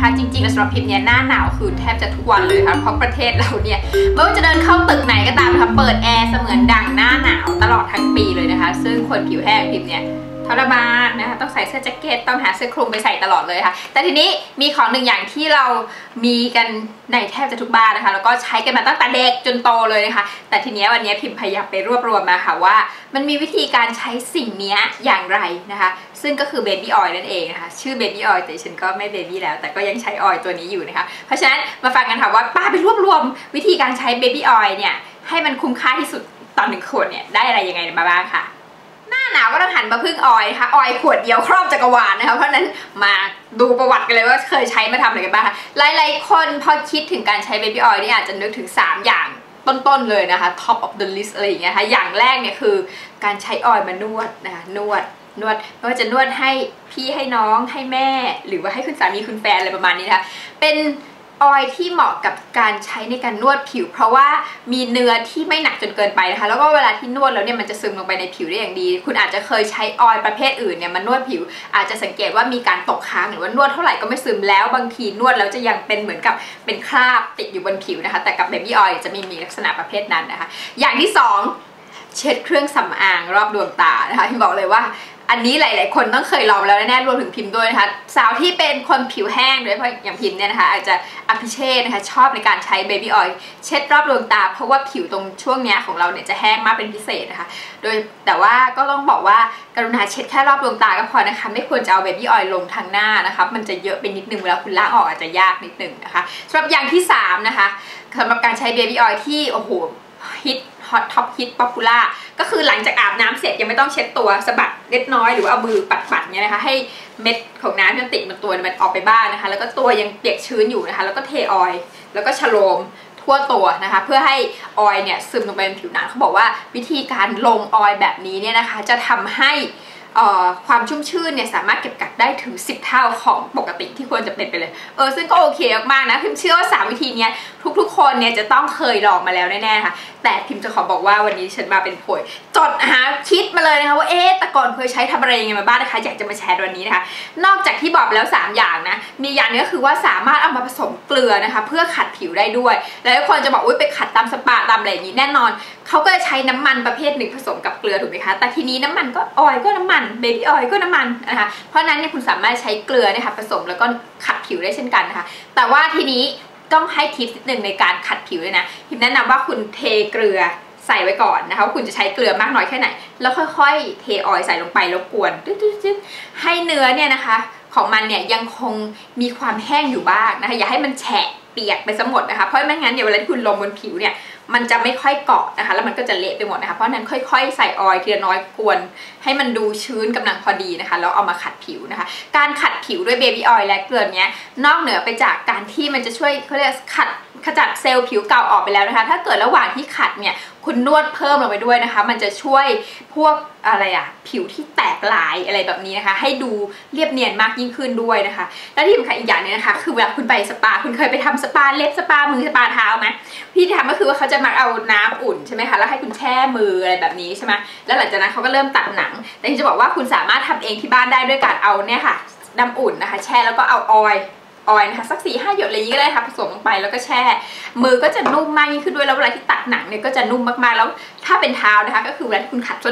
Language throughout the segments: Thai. นะคะจริงๆสำหรับพิมพ์เนี่ยหน้าหนาวคือแทบจะทุกวันเลยค่ะเพราะประเทศเราเนี่ยไม่ว่าจะเดินเข้าตึกไหนก็ตามค่ะเปิดแอร์เสมือนดั่งหน้าหนาวตลอดทั้งปีเลยนะคะซึ่งคนผิวแห้งพิมพ์เนี่ยทรมานนะคะต้องใส่เสื้อแจ็คเก็ตต้องหาเสื้อคลุมไปใส่ตลอดเลยค่ะแต่ทีนี้มีของหนึ่งอย่างที่เรามีกันในแทบจะทุกบ้านนะคะแล้วก็ใช้กันมาตั้งแต่เด็กจนโตเลยนะคะแต่ทีนี้วันนี้พิมพยายามไปรวบรวมมาค่ะว่ามันมีวิธีการใช้สิ่งนี้อย่างไรนะคะซึ่งก็คือเบบี้ออยล์นั่นเองนะคะชื่อเบบี้ออยล์แต่ฉันก็ไม่เบบี้แล้วแต่ก็ยังใช้ออยล์ตัวนี้อยู่นะคะเพราะฉะนั้นมาฟังกันค่ะว่าป้าไปรวบรวมวิธีการใช้เบบี้ออยล์เนี่ยให้มันคุ้มค่าที่สุดตอนหนึ่งขวดเนี่ยได้อะไรยังไงมาบ้างค่ะหนาวก็ต้องหันมาพึ่งออยค่ะออยขวดเดียวครอบจักรวาลนะคะเพราะนั้นมาดูประวัติกันเลยว่าเคยใช้มาทำอะไรกันบ้างหลายๆคนพอคิดถึงการใช้เบบี้ออยนี่อาจจะนึกถึง3อย่างต้นๆเลยนะคะ top of the list อะไรอย่างเงี้ยค่ะอย่างแรกเนี่ยคือการใช้ออยมานวดนะคะนวดไม่ว่าจะนวดให้พี่ให้น้องให้แม่หรือว่าให้คุณสามีคุณแฟนอะไรประมาณนี้นะคะเป็นออยที่เหมาะกับการใช้ในการนวดผิวเพราะว่ามีเนื้อที่ไม่หนักจนเกินไปนะคะแล้วก็เวลาที่นวดแล้วเนี่ยมันจะซึมลงไปในผิวได้อย่างดีคุณอาจจะเคยใช้ออยประเภทอื่นเนี่ยมันนวดผิวอาจจะสังเกตว่ามีการตกค้างหรือว่านวดเท่าไหร่ก็ไม่ซึมแล้วบางทีนวดแล้วจะยังเป็นเหมือนกับเป็นคราบติดอยู่บนผิวนะคะแต่กับเบบี้ออยจะไม่มีลักษณะประเภทนั้นนะคะอย่างที่2เช็ดเครื่องสำอางรอบดวงตานะคะที่บอกเลยว่าอันนี้หลายๆคนต้องเคยลองแล้วแน่ๆรวมถึงพิมพ์ด้วยนะคะสาวที่เป็นคนผิวแห้งโดยเฉพาะอย่างพิมพ์เนี่ยนะคะอาจจะอภิเชษนะคะชอบในการใช้เบบี้ออยล์เช็ดรอบดวงตาเพราะว่าผิวตรงช่วงเนี้ยของเราเนี่ยจะแห้งมากเป็นพิเศษนะคะโดยแต่ว่าก็ต้องบอกว่ากรุณาเช็ดแค่รอบดวงตาก็พอนะคะไม่ควรจะเอาเบบี้ออยล์ลงทางหน้านะคะมันจะเยอะไปนิดนึงเวลาคุณล้างออกอาจจะยากนิดนึงนะคะสำหรับอย่างที่3นะคะสำหรับการใช้เบบี้ออยล์ที่โอ้โหฮิตฮอตท็อปฮิตป๊อปปูล่าก็คือหลังจากอาบน้ำเสร็จยังไม่ต้องเช็ดตัวสะบัดเล็กน้อยหรือว่าเอามือปัดๆเนี่ยนะคะให้เม็ดของน้ำที่ติดบนตัวมันออกไปบ้างนะคะแล้วก็ตัวยังเปียกชื้นอยู่นะคะแล้วก็เทออยล์แล้วก็ฉโลมทั่วตัวนะคะเพื่อให้ออยล์เนี่ยซึมลงไปบนผิวหนังเขาบอกว่าวิธีการลงออยล์แบบนี้เนี่ยนะคะจะทำให้ความชุ่มชื่นเนี่ยสามารถเก็บกักได้ถึง10เท่าของปกติที่ควรจะเป็นไปเลยซึ่งก็โอเคมากๆนะพิมเชื่อว่า3วิธีนี้ทุกๆคนเนี่ยจะต้องเคยลองมาแล้วแน่ๆค่ะแต่พิมจะขอบอกว่าวันนี้ฉันมาเป็นโผยจดหาคิดมาเลยนะคะว่าแต่ก่อนเคยใช้ทำอะไรยังไงมาบ้างนะคะอยากจะมาแชร์วันนี้นะคะนอกจากที่บอกแล้ว3อย่างนะมีอย่างนึงก็คือว่าสามารถเอามาผสมเกลือนะคะเพื่อขัดผิวได้ด้วยแล้วคนจะบอกอุ๊ยไปขัดตามสปาตามอะไรอย่างนี้แน่นอนเขาก็จะใช้น้ำมันประเภทหนึ่งผสมกับเกลือถูกไหมคะแต่ทีนี้น้ำมันก็ออยล์ก็น้ำมันเบบี้ออยล์ก็น้ำมันนะคะเพราะนั้นเนี่ยคุณสามารถใช้เกลือนะคะผสมแล้วก็ขัดผิวได้เช่นกันนะคะแต่ว่าทีนี้ต้องให้ทิปนิดนึงในการขัดผิวเลยนะพิมแนะนำว่าคุณเทเกลือใส่ไว้ก่อนนะคะว่าคุณจะใช้เกลือมากน้อยแค่ไหนแล้วค่อยๆเทออยล์ใส่ลงไปแล้วกวนให้เนื้อเนี่ยนะคะของมันเนี่ยยังคงมีความแห้งอยู่บ้างนะคะอย่าให้มันแฉะเปียกไปซะหมดนะคะเพราะไม่งั้นเดี๋ยวเวลาที่คุณลงบนผิวเนี่ยมันจะไม่ค่อยเกาะนะคะแล้วมันก็จะเละไปหมดนะคะเพราะนั้นค่อยๆใส่ออยล์ทีละน้อยกวนให้มันดูชื้นกำลังพอดีนะคะแล้วเอามาขัดผิวนะคะการขัดผิวด้วยเบบี้ออยล์และเกลือเนี้ยนอกเหนือไปจากการที่มันจะช่วยเขาเรียกขจัดเซลล์ผิวเก่าออกไปแล้วนะคะถ้าเกิดระหว่างที่ขัดเนี่ยคุณนวดเพิ่มลงไปด้วยนะคะมันจะช่วยพวกอะไรอะผิวที่แตกลายอะไรแบบนี้นะคะให้ดูเรียบเนียนมากยิ่งขึ้นด้วยนะคะและที่สำคัญอีกอย่างนึงนะคะคือเวลาคุณไปสปาคุณเคยไปทำสปาเล็บสปามือสปาเท้าไหมที่ทำก็คือว่าเขาจะมาเอาน้ำอุ่นใช่ไหมคะแล้วให้คุณแช่มืออะไรแบบนี้ใช่ไหมแล้วหลังจากนั้นเขาก็เริ่มตัดหนังแต่ที่จะบอกว่าคุณสามารถทำเองที่บ้านได้ด้วยการเอาเนี่ยค่ะน้ำอุ่นนะคะแช่แล้วก็เอาออยล์นะคะสัก 4-5 หยดอะไรอย่างนี้ก็ได้ค่ะผสมลงไปแล้วก็แช่มือก็จะนุ่มมากยิ่งขึ้นด้วยแล้วเวลาที่ตัดหนังเนี่ยก็จะนุ่มมากๆแล้วถ้าเป็นเท้านะคะก็คือเวลาที่คุณขัดส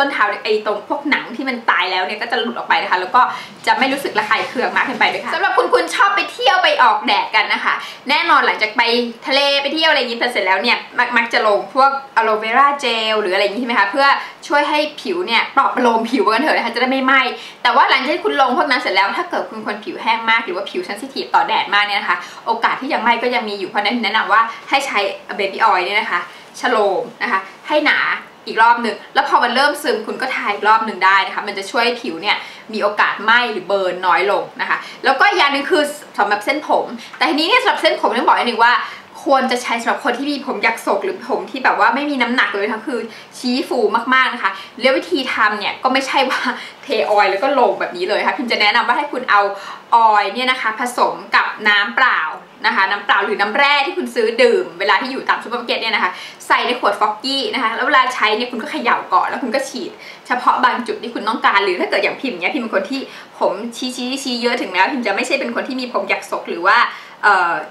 ้นเท้าไอ้ตรงพวกหนังที่มันตายแล้วเนี่ยก็จะหลุดออกไปนะคะแล้วก็จะไม่รู้สึกระคายเคืองมากเกินไปด้วยค่ะสำหรับคุณชอบไปเที่ยวไปออกแดดกันนะคะแน่นอนหลังจากไปทะเลไปเที่ยวอะไรอย่างนี้เสร็จแล้วเนี่ยมักจะลงพวกอะโลเวราเจลหรืออะไรอย่างนี้ใช่ไหมคะเพื่อช่วยให้ผิวเนี่ยปลอบประโลมผิวกันเถอะนะคะจะได้ไม่ไหม้แต่ว่าหลังจากที่คุณลงพวกนั้นเสร็จแล้วถ้าเกิดคุณคนผิวแห้งมากหรือว่าผิวเซนซิทีฟต่อแดดมากเนี่ยนะคะโอกาสที่จะไหม้ก็ยังมีอยู่เพราะนั้นแนะนำว่าให้ใช้เบบี้ออยล์เนี่ยนะคะฉโลมนะคะให้หนาอีกรอบหนึ่งแล้วพอมันเริ่มซึมคุณก็ทาอีกรอบหนึ่งได้นะคะมันจะช่วยผิวเนี่ยมีโอกาสไหม้หรือเบิร์นน้อยลงนะคะแล้วก็อย่างหนึ่งคือสำหรับเส้นผมแต่ทีนี้เนี่ยสำหรับเส้นผมต้องบอกอีกหนึ่งว่าควรจะใช้สำหรับคนที่มีผมหยักโศกหรือผมที่แบบว่าไม่มีน้ำหนักเลยทั้งคือชี้ฟูมากๆนะคะแล้ววิธีทำเนี่ยก็ไม่ใช่ว่าเทออยล์แล้วก็ลงแบบนี้เลยค่ะพิมจะแนะนำว่าให้คุณเอาออยล์เนี่ยนะคะผสมกับน้ำเปล่า นะคะน้ำเปล่าหรือน้ำแร่ที่คุณซื้อดื่มเวลาที่อยู่ตามซูเปอร์มาร์เก็ตเนี่ยนะคะใส่ในขวดฟอกกี้นะคะแล้วเวลาใช้เนี่ยคุณก็เขย่าก่อนแล้วคุณก็ฉีดเฉพาะบางจุดที่คุณต้องการหรือถ้าเกิดอย่างพิมเนี่ยพิมเป็นคนที่ผมชี้เยอะถึงแม้พิมจะไม่ใช่เป็นคนที่มีผมหยักศกหรือว่า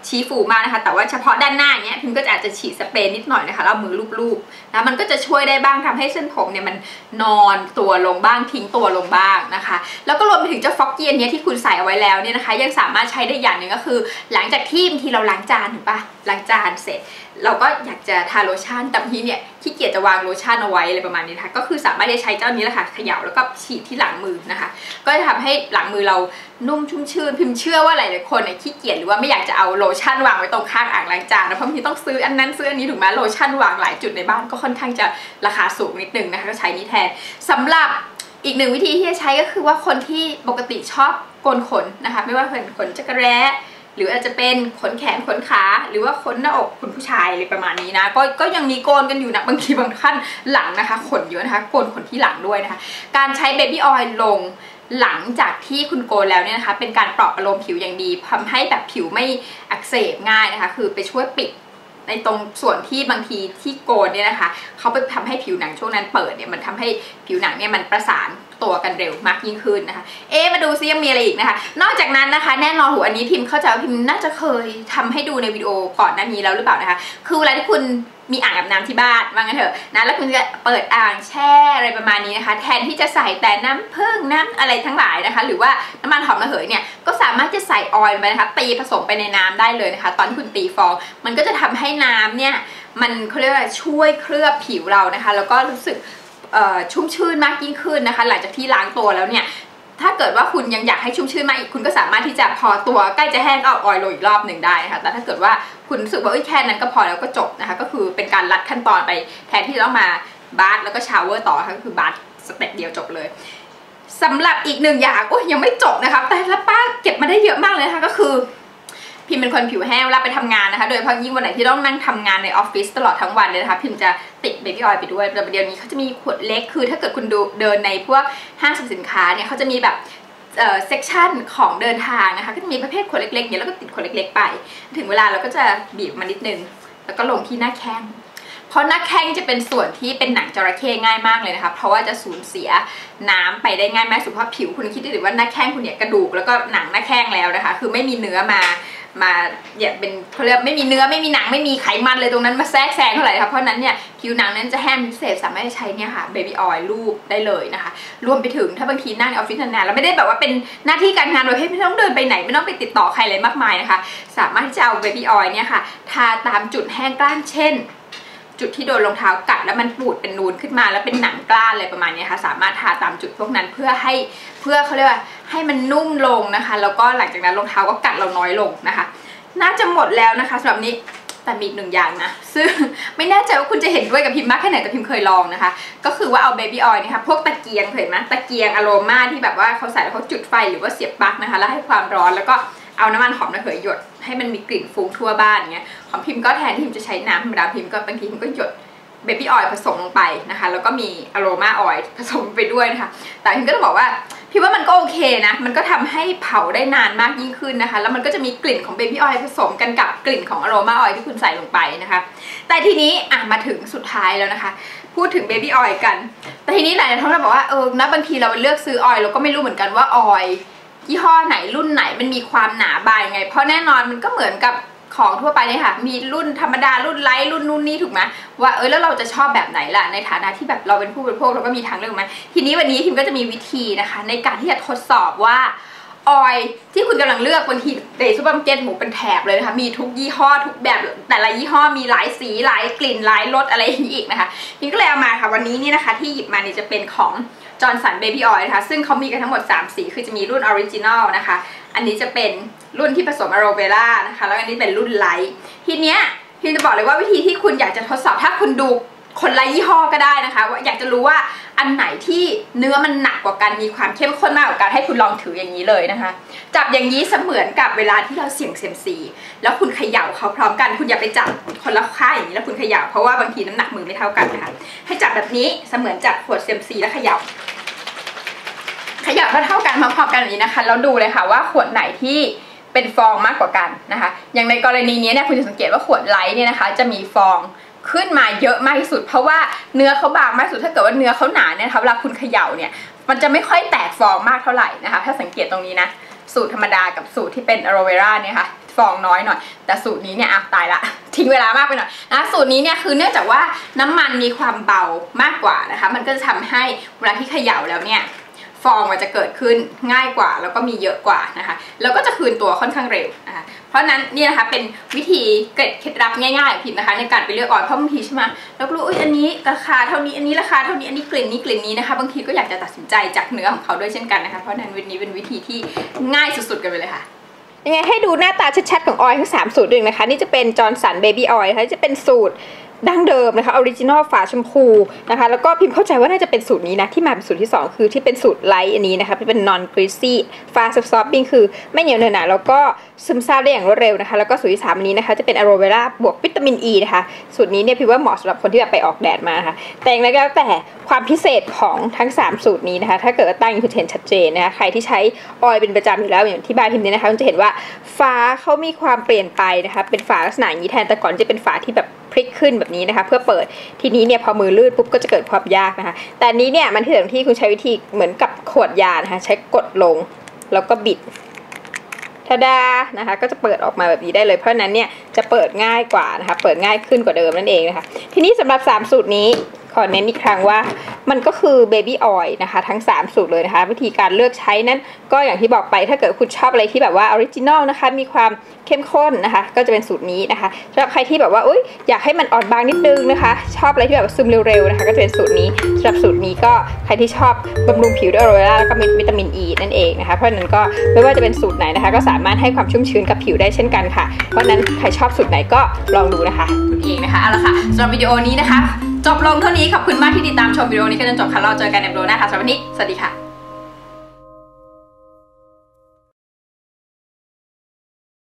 ชี้ฟูมากนะคะแต่ว่าเฉพาะด้านหน้าเนี่ยพิมก็อาจจะฉีดสเปรย์นิดหน่อยนะคะแล้วมือลูบๆนะมันก็จะช่วยได้บ้างทำให้เส้นผมเนี่ยมันนอนตัวลงบ้างทิ้งตัวลงบ้างนะคะแล้วก็รวมไปถึงเจ้าฟอกกี้เนี่ยที่คุณใส่เอาไว้แล้วเนี่ยนะคะยังสามารถใช้ได้อย่างหนึ่งก็คือหลังจากที่บางทีเราล้างจานถูกปะล้างจานเสร็จเราก็อยากจะทาโลชั่นแต่บางทีเนี่ยขี้เกียจจะวางโลชั่นเอาไว้อะไรประมาณนี้นะคะก็คือสามารถใช้เจ้านี้แหละค่ะเขย่าแล้วก็ฉีดที่หลังมือนะคะก็จะทำให้หลังมือเรานุ่มชุ่มชื่นพิมเชื่อว่าหลายๆคนเนี่ยขี้เกียจหรือว่าไม่อยากจะเอาโลชั่นวางไว้ตรงข้างอ่างล้างจานนะเพราะพี่ต้องซื้ออันนั้นซื้ออันนี้ถูกไหมโลชั่นวางหลายจุดในบ้านก็ค่อนข้างจะราคาสูงนิดนึงนะคะก็ใช้นี้แทนสำหรับอีกหนึ่งวิธีที่จะใช้ก็คือว่าคนที่ปกติชอบโกนขนนะคะไม่ว่าเป็นขนจักรแร้หรืออาจจะเป็นขนแขนขนขาหรือว่าขนหน้าอกคุณผู้ชายอะไรประมาณนี้นะก็ยังมีโกนกันอยู่นะบางทีบางท่านหลังนะคะขนเยอะนะคะโกนขนที่หลังด้วยนะคะการใช้เบบี้ออยล์ลงหลังจากที่คุณโกนแล้วเนี่ยนะคะเป็นการปลอบอารมณ์ผิวอย่างดีทำให้แบบผิวไม่อักเสบง่ายนะคะคือไปช่วยปิดในตรงส่วนที่บางทีที่โกนเนี่ยนะคะเขาไปทำให้ผิวหนังช่วงนั้นเปิดเนี่ยมันทำให้ผิวหนังเนี่ยมันประสานตัวกันเร็วมากยิ่งขึ้นนะคะมาดูซิยังมีอะไรอีกนะคะนอกจากนั้นนะคะแน่นอนอันนี้พิมพ์เข้าใจว่าพิมพ์น่าจะเคยทำให้ดูในวิดีโอก่อนหน้านี้แล้วหรือเปล่านะคะคือเวลาที่คุณมีอ่างอาบน้ำที่บ้านว่างั้นเถอะนะแล้วคุณจะเปิดอ่างแช่อะไรประมาณนี้นะคะแทนที่จะใส่แต่น้ำผึ้งน้ำอะไรทั้งหลายนะคะหรือว่าน้ำมันหอมระเหยเนี่ยก็สามารถจะใส่ออยล์ไปนะคะตีผสมไปในน้ำได้เลยนะคะตอนที่คุณตีฟองมันก็จะทำให้น้ำเนี่ยมันเขาเรียกว่าช่วยเคลือบผิวเรานะคะแล้วก็รู้สึกชุ่มชื่นมากยิ่งขึ้นนะคะหลังจากที่ล้างตัวแล้วเนี่ยถ้าเกิดว่าคุณยังอยากให้ชุ่มชื่นมากอีกคุณก็สามารถที่จะพอตัวใกล้จะแห้งก็ออยล์ลงอีกรอบหนึ่งได้ค่ะแต่ถ้าเกิดว่าคุณรู้สึกว่าแค่นั้นก็พอแล้วก็จบนะคะก็คือเป็นการลัดขั้นตอนไปแทนที่จะต้องมาบาธแล้วก็ชาวเวอร์ต่อค่ะก็คือบาธสเต็ปเดียวจบเลยสำหรับอีกหนึ่งอย่างโอ้ยยังไม่จบนะคะแต่ละป้าเก็บมาได้เยอะมากเลยนะคะก็คือพิมเป็นคนผิวแห้งเวลาไปทำงานนะคะโดยเฉพาะยิ่งวันไหนที่ต้องนั่งทำงานในออฟฟิศตลอดทั้งวันเลยนะคะพิมจะติดเบบี้ออยล์ไปด้วยแต่เดี๋ยวนี้เขาจะมีขวดเล็กคือถ้าเกิดคุณดูเดินในพวกห้างสรรพสินค้าเนี่ยเขาจะมีแบบเซกชันของเดินทางนะคะก็จะมีประเภทขวดเล็กๆเนี่ยแล้วก็ติดขวดเล็กๆไปถึงเวลาเราก็จะบีบมานิดนึงแล้วก็ลงที่หน้าแข้งเพราะหน้าแข้งจะเป็นส่วนที่เป็นหนังจระเข้ง่ายมากเลยนะคะเพราะว่าจะสูญเสียน้ำไปได้ง่ายมากสุดเพราะผิวคุณคิดดูว่าหน้าแข้งคุณเนี่ยกระดูกแล้วก็หนังหน้าแข้งแล้วนะคะคือไม่มีเนื้อมาเนี่ยเป็นเขาเรียกไม่มีเนื้อไม่มีหนังไม่มีไขมันเลยตรงนั้นมาแทรกแซงเท่าไหร่ค่ะเพราะนั้นเนี่ยผิวหนังนั้นจะแห้งพิเศษสามารถใช้เนี่ยค่ะเบบี้ออยล์ลูบได้เลยนะคะรวมไปถึงถ้าบางทีนั่งในออฟฟิศนานๆแล้วไม่ได้แบบว่าเป็นหน้าที่การงานโดยที่ไม่ต้องเดินไปไหนไม่ต้องไปติดต่อใครเลยมากมายนะคะสามารถที่จะเอาเบบี้ออยล์เนี่ยค่ะทาตามจุดแห้งกร้านเช่นจุดที่โดนรองเท้ากัดแล้วมันปูดเป็นนูนขึ้นมาแล้วเป็นหนังกล้านอะไรประมาณนี้ค่ะสามารถทาตามจุดพวกนั้นเพื่อเขาเรียกว่าให้มันนุ่มลงนะคะแล้วก็หลังจากนั้นรองเท้าก็กัดเราน้อยลงนะคะน่าจะหมดแล้วนะคะสำหรับนี้แต่มีอีกหนึ่งอย่างนะซึ่งไม่แน่ใจว่าคุณจะเห็นด้วยกับพิมพ์มากแค่ไหนแต่พิมพ์เคยลองนะคะก็คือว่าเอาเบบี้ออยล์นะคะพวกตะเกียงเห็นไหมตะเกียงอโรมาที่แบบว่าเขาใส่แล้วเขาจุดไฟหรือว่าเสียบปลั๊กนะคะแล้วให้ความร้อนแล้วก็เอาน้ำมันหอมระเหยหยดให้มันมีกลิ่นฟุ้งทั่วบ้านเงี้ยของพิมก็แทนที่พิมจะใช้น้ำธรรมดาพิมก็บางทีพิมก็หยดเบบี้ออยล์ผสมลงไปนะคะแล้วก็มีอโรมาออยล์ผสมไปด้วยนะคะแต่พิมก็ต้องบอกว่าพิมว่ามันก็โอเคนะมันก็ทำให้เผาได้นานมากยิ่งขึ้นนะคะแล้วมันก็จะมีกลิ่นของเบบี้ออยล์ผสมกันกับกลิ่นของอโรมาออยล์ที่คุณใส่ลงไปนะคะแต่ทีนี้มาถึงสุดท้ายแล้วนะคะพูดถึงเบบี้ออยล์กันแต่ทีนี้หลายท่านเราบอกว่านะบางทีเราเลือกซื้อออยล์เราก็ไม่รู้เหมือนกันว่าออยล์ยี่ห้อไหนรุ่นไหนมันมีความหนาบางยังไงเพราะแน่นอนมันก็เหมือนกับของทั่วไปเลยค่ะมีรุ่นธรรมดารุ่นไลท์รุ่นนู่นนี่ถูกไหมว่าแล้วเราจะชอบแบบไหนล่ะในฐานะที่แบบเราเป็นผู้บริโภคเราก็มีทางเลือกไหมทีนี้วันนี้พิมก็จะมีวิธีนะคะในการที่จะทดสอบว่าออยที่คุณกำลังเลือกบางทีในซูเปอร์มาร์เก็ตหมูเป็นแถบเลยนะคะมีทุกยี่ห้อทุกแบบแต่ละยี่ห้อมีหลายสีหลายกลิ่นหลายรสอะไรอย่างนี้อีกนะคะพิมก็เลยเอามาค่ะวันนี้นี่นะคะที่หยิบมาเนี่ยจะเป็นของJohnson's Baby Oil นะคะซึ่งเขามีกันทั้งหมด3สีคือจะมีรุ่น Original นะคะอันนี้จะเป็นรุ่นที่ผสมอะโรเวล่านะคะแล้วอันนี้เป็นรุ่นไลท์ทีเนี้ยพี่จะบอกเลยว่าวิธีที่คุณอยากจะทดสอบถ้าคุณดูคนละยี่ห้อก็ได้นะคะว่าอยากจะรู้ว่าอันไหนที่เนื้อมันหนักกว่ากันมีความเข้มข้นมากกว่ากันให้คุณลองถืออย่างนี้เลยนะคะจับอย่างนี้เสมือนกับเวลาที่เราเสี่ยงเซียมซีแล้วคุณเขย่าเขาพร้อมกันคุณอย่าไปจับคนละข้างอย่างนี้แล้วคุณเขย่าเพราะว่าบางทีน้ำหนักมือไม่เท่ากันนะคะให้จับแบบนี้เสมือนจับขวดเซียมซีแล้วเขย่าเท่ากันพร้อมๆกันแบบนี้นะคะแล้วดูเลยค่ะว่าขวดไหนที่ เป็นฟองมากกว่ากันนะคะอย่างในกรณีนี้เนี่ยคุณจะสังเกตว่าขวดไลท์เนี่ยนะคะจะมีฟองขึ้นมาเยอะมากที่สุดเพราะว่าเนื้อเขาบางมากที่สุดถ้าเกิดว่าเนื้อเขาหนาเนี่ยเวลาคุณเขย่าเนี่ยมันจะไม่ค่อยแตกฟองมากเท่าไหร่นะคะถ้าสังเกตตรงนี้นะสูตรธรรมดากับสูตรที่เป็นอะโลเวราเนี่ยค่ะฟองน้อยหน่อยแต่สูตรนี้เนี่ยตายละทิ้งเวลามากไปหน่อยนะสูตรนี้เนี่ยคือเนื่องจากว่าน้ำมันมีความเบามากกว่านะคะมันก็จะทำให้เวลาที่เขย่าแล้วเนี่ยฟองมันจะเกิดขึ้นง่ายกว่าแล้วก็มีเยอะกว่านะคะแล้วก็จะคืนตัวค่อนข้างเร็วนะคะเพราะนั้นนี่นะคะเป็นวิธีเคล็ดลับง่ายๆผิดนะคะในการไปเลือกออยล์เพราะบางทีใช่ไหมแล้วรู้อันนี้ราคาเท่านี้อันนี้ราคาเท่านี้อันนี้กลิ่นนี้กลิ่นนี้นะคะบางทีก็อยากจะตัดสินใจจากเนื้อของเขาด้วยเช่นกันนะคะเพราะนั้นวันนี้เป็นวิธีที่ง่ายสุดๆกันไปเลยค่ะยังไงให้ดูหน้าตาชัดๆของออยล์ทั้ง3สูตรด้วยนะคะนี่จะเป็น Johnson's Baby Oil นะคะจะเป็นสูตรดั้งเดิมนะคะออริจินอลฝาชมพูนะคะแล้วก็พิมพ์เข้าใจว่าน่าจะเป็นสูตรนี้นะที่มาเป็นสูตรที่2คือที่เป็นสูตรไลท์อันนี้นะคะเป็น non greasy fast absorbing คือไม่เหนียวเหนอะหนะแล้วก็ซึมซาบได้อย่างรวดเร็วนะคะแล้วก็สูตรที่3อันนี้นะคะจะเป็นอะโรเวราบวกวิตามินอีนะคะสูตรนี้เนี่ยพิมพ์ว่าเหมาะสำหรับคนที่แบบไปออกแดดมาค่ะแต่อย่างไรก็แล้วแต่ความพิเศษของทั้ง3สูตรนี้นะคะถ้าเกิดว่าตั้งคือเห็นชัดเจนนะคะใครที่ใช้ออยล์เป็นประจำอยู่แล้วอย่างที่บายพิมพ์นี้นะคะจะเห็นว่าฝาเขามีความเปลี่ยนไปนะคะเป็นฝาลักษณะอย่างนี้แทนแต่ก่อนจะเป็นฝาที่แบบพลิกขึ้นแบบนี้นะคะเพื่อเปิดทีนี้เนี่ยพอมือลื่นปุ๊บก็จะเกิดความยากนะคะแต่นี้เนี่ยมันถึงที่คุณใช้วิธีเหมือนกับขวดยานะคะใช้กดลงแล้วก็บิดทะดานะคะก็จะเปิดออกมาแบบนี้ได้เลยเพราะนั้นเนี่ยจะเปิดง่ายกว่านะคะเปิดง่ายขึ้นกว่าเดิมนั่นเองนะคะทีนี้สำหรับ3สูตรนี้ขอเน้นอีกครั้งว่ามันก็คือเบบี้ออยล์นะคะทั้ง3สูตรเลยนะคะวิธีการเลือกใช้นั้นก็อย่างที่บอกไปถ้าเกิดคุณชอบอะไรที่แบบว่าออริจินอลนะคะมีความเข้มข้นนะคะก็จะเป็นสูตรนี้นะคะสำหรับใครที่แบบว่าอยากให้มันอ่อนบางนิดนึงนะคะชอบอะไรที่แบบซึมเร็วๆนะคะก็จะเป็นสูตรนี้สำหรับสูตรนี้ก็ใครที่ชอบบำรุงผิวด้วยออโรราแล้วก็วิตามินอีนั่นเองนะคะเพราะนั้นก็ไม่ว่าจะเป็นสูตรไหนนะคะก็สามารถให้ความชุ่มชื้นกับผิวได้เช่นกันค่ะเพราะนั้นใครชอบสูตรไหนก็ลองดูนะคะคุณเองนะคะเอาละค่ะสำหรับวิดีโอนี้นะคะจบลงเท่านี้ขอบคุณมากที่ติดตามชมวิดีโอนี้กันจนจบค่ะเราเจอกันในวิดีโอหน้าค่ะสำหรับวันนี้สวัสดีค่ะ